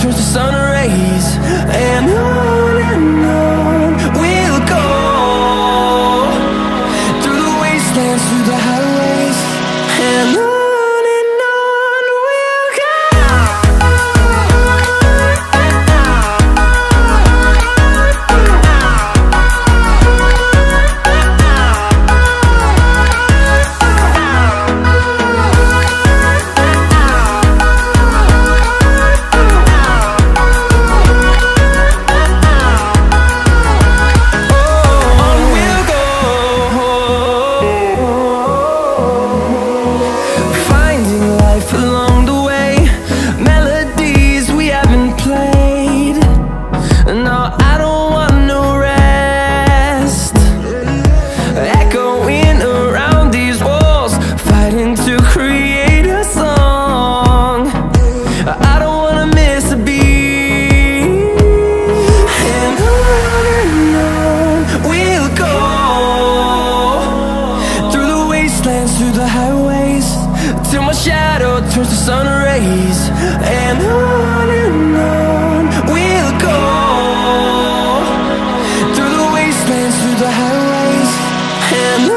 turns to sun rays. And on we'll go, through the wastelands, through the highways, and on. Through the highways, till my shadow turns to sun rays, and on we'll go, through the wastelands, through the highways, and on we'll go.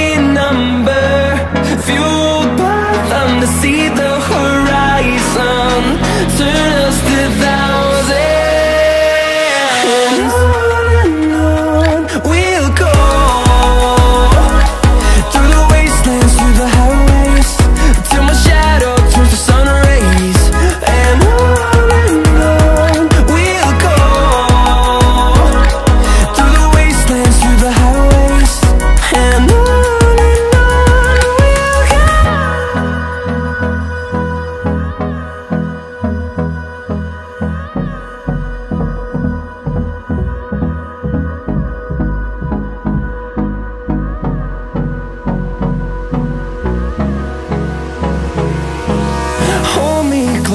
in number, fueled by them. To see the horizon, turn us to thousands, and on we'll go, through the wastelands, through the highways, till my shadow turns to sun rays, and on.